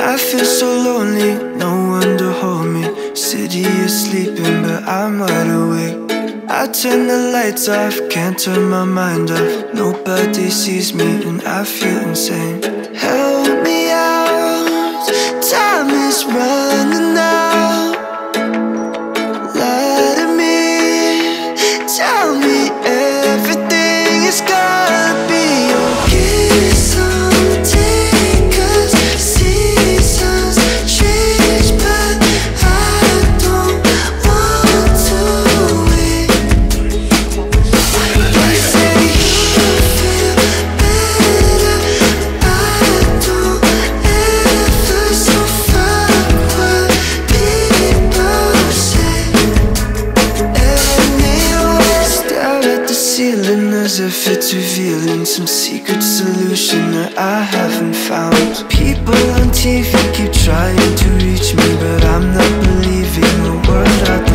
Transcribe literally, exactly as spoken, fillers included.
I feel so lonely, no one to hold me. City is sleeping, but I'm wide awake. I turn the lights off, can't turn my mind off. Nobody sees me and I feel insane. Help me out, time is running out. Lie to me, tell me everything is gonna be okay soon. As if it's revealing some secret solution that I haven't found. People on T V keep trying to reach me, but I'm not believing the word I